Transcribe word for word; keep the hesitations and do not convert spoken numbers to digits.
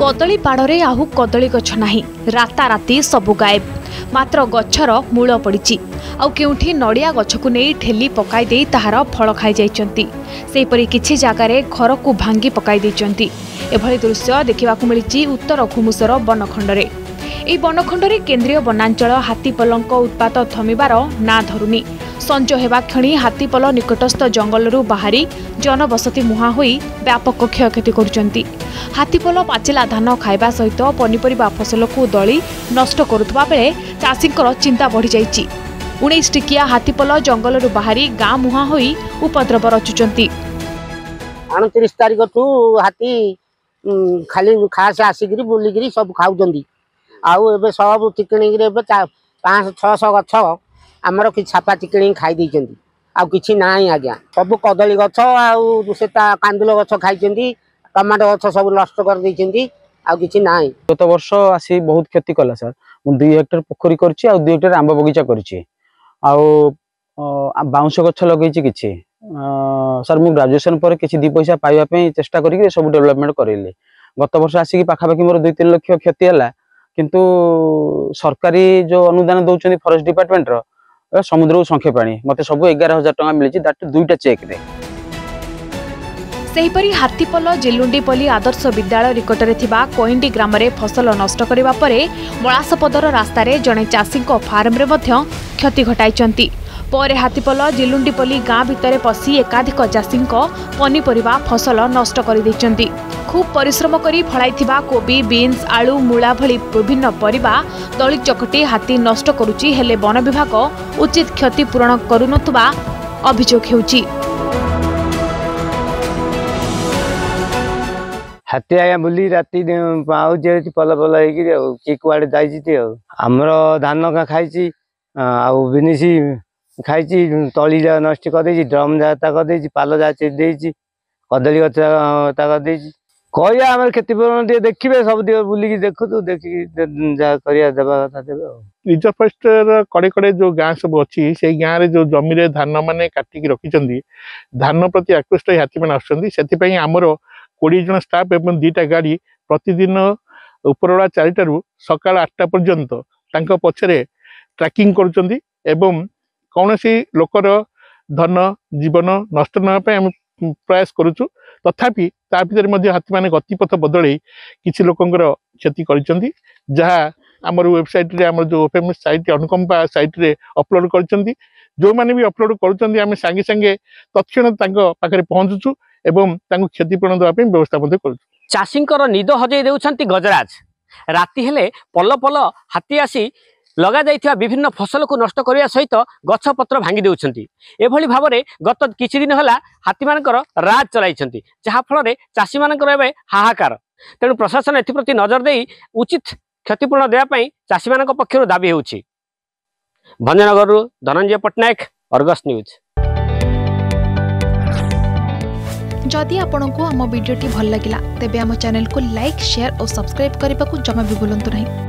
কদলী পাড়ে আহু কদলী গছ না, রাতারাতি সবু গায়েব। মাত্র গছর মূল পড়িছি, আউ কেউঠি নড়িয়া গছকু নেই ঠেলি পকাই দেই তাহার ফল খাই যাইচন্তি। সেইপরি কিছু জায়গায় ঘরকু ভাঙ্গি পকাই দেইচন্তি। এভাবে দৃশ্য দেখিবাকু মিলিছি উত্তর ঘুমুসর বনখণ্ডরে। এই বনখণ্ডরে কেন্দ্রীয় বনাঞ্চল হাতীপলঙ্ক উৎপাত থমিবার না ধরুনি। সঞ্জ হওয়া ক্ষণি হাতীপল নিকটস্থ জঙ্গলরু বাহারি জনবসতি মুহাঁ হয়ে ব্যাপক ক্ষয়ক্ষতি করুচন্তি। হাতীপল পাচিলা ধান খাইবা সহিত পনিপরিবা ফসলকু দলি নষ্ট করুথবা বেলে চাষীঙ্কর চিন্তা বড়ি যাইছি। উনিশ টিকিয়া হাতীপল জঙ্গলরু বাহারি গাঁ মুহাঁ হয়ে উপদ্রব রচুচন্তি। আটত্রিশ তারিখঠু হাতী খালি খাস আসিকি বুলিকি সব খাওছন্তি। আউ এবে সব চিকিণিকি এবে পাঁচ ছশ গছ আমার কিছু ছাপা চিকিণি খাই দিয়েছেন, আছে না আজ্ঞা। সবু কদলী গছ আউটা কান্দুল গছ খাইছেন, টমাটো গছ সব নষ্ট করে দিয়েছেন, আছে না। গত বর্ষ আসি বহুত ক্ষতি কলা স্যার। মু দুই হেক্টর পোখরী করছি, আউ দুই হেক্টর আম্ব বগিচা করছি, আউ বাউঁশ গছ লগাইছি কিছু। স্যার মু গ্রাজুয়েসন পরে কিছু দুই পয়সা পাইবা পাই চেষ্টা করি সব ডেভেলপমেন্ট করাইলি। গত বর্ষ আসিকি পাখাপাখি মোর দুই তিন লক্ষ ক্ষতি হলা। কিন্তু সরকারি যে অনুদান দৌঁচি ফরেস্ট ডিপার্টমেন্টর সমুদ্র সংখ্যা পানি মতো সব এগার হাজার টাকা মিলিছে, দ্যাট দুইটা চেকরে। সেইপরি হাতীপল জেলুন্ডিপল্লী আদর্শ বিদ্যালয় নিকটরে থিবা কইন্ডি গ্রামে ফসল নষ্ট করিবা পরে মলাসপদর রাস্তায় জনে চাষীঙ্ক ফার্মরে মধ্য ক্ষতি ঘটাইচন্তি। পরে হাতীপল জেলুন্ডিপল্লী গাঁ ভিতরে পশি একাধিক চাষীঙ্ক পনিপরিবা ফসল নষ্ট করে দিয়েছন্তি। খুব পরিশ্রম করে ফলাইথিবা কোবি, বিনস, আলু, মূলা ভলি বিভিন্ন পরিবা দলি চকটি হাতী নষ্ট করুচি, হেলে বন বিভাগ উচিত ক্ষতিপূরণ করুনথবা অভিযোগ হেউচি। হাতী আয়া বুলি রাতি আউছে পল পল হইকি কি কুয়াড়ে যাইছি। আমার ধান খাইছি, আউ বিনিসি খাইছি, তলি যা নষ্ট করেছি, ড্রম যা তা করেছি, পাল যা চেড়ে দিয়েছি, কদলী গছ তা করেছি। কইয়া আমার ক্ষতিপূরণ দিয়ে দেখবে, সব দিয়ে বুলিকি দেখুতু, দেখি যা করিয়া দেবা কথা দেবে। রিজর্ভ ফরেস্টর কড়ে কড়ে যে গাঁ সব অছি, সেই গাঁরে যে জমিরে ধান মানে কাটিকি রকিছন্তি, ধান প্রতি আকৃষ্ট এই হাতী মানে আসছন্তি। সেতিপাই আমার কোড়িয়ে জন স্টাফ এবং দুইটা গাড়ি প্রতিদিন উপরবেলা চারিটার সকাল আটটা পর্যন্ত তাঙ্ক পছরে ট্র্যাকিং করুচন্তি এবং কৌশি লোকর ধন জীবন নষ্ট নেওয়া পাই আমি প্রয়াস করুছু। তথাপি তা ভিতরে মধ্যে হাতী মানে গতিপথ বদলাই কিছু লোকঙ্কর ক্ষতি করেছেন, যা আমার ওয়েবসাইটে আমার যে ওএফএমএস সাইট অনুকম্পা সাইটে অপলোড করেছেন। যে অপলোড করছেন আমি সাংগে সাংগে তৎক্ষণাৎ তাঙ্ক পাখে পৌঁছুছু এবং তাঙ্ক ক্ষতিপূরণ দেওয়া পাই ব্যবস্থা মধ্যে করুছু। চাষীঙ্কর নিদ হজাই দেউছেন গজরাজ। রাতি হলে পল পল হাতী আসি লগা যাইথিবা বিভিন্ন ফসলকু নষ্ট করিয়া সহিত গছপত্র ভাঙ্গি দেউছন্তি। এভাবে ভাবে গত কিছু দিন হলা হাতীমানকর রাজ চলাইছন্তি, যাহা ফলরে চাষীমানকর এবে হাহাকার। তেণু প্রশাসন এথিপ্রতি নজর দেই উচিত ক্ষতিপূরণ দেয়া পাই চাষীমানক পক্ষরু দাবি হেউচি। ভঞ্জনগরু ধনঞ্জয় পট্টনায়ক, অর্গস न्यूज। যদি আপনার আমার ভিডিওটি ভাল লাগিলা তেবে আমার চ্যানেলকু লাইক, শেয়ার ও সবসক্রাইব করিবাকু জমা বি ভুলন্তু নাই।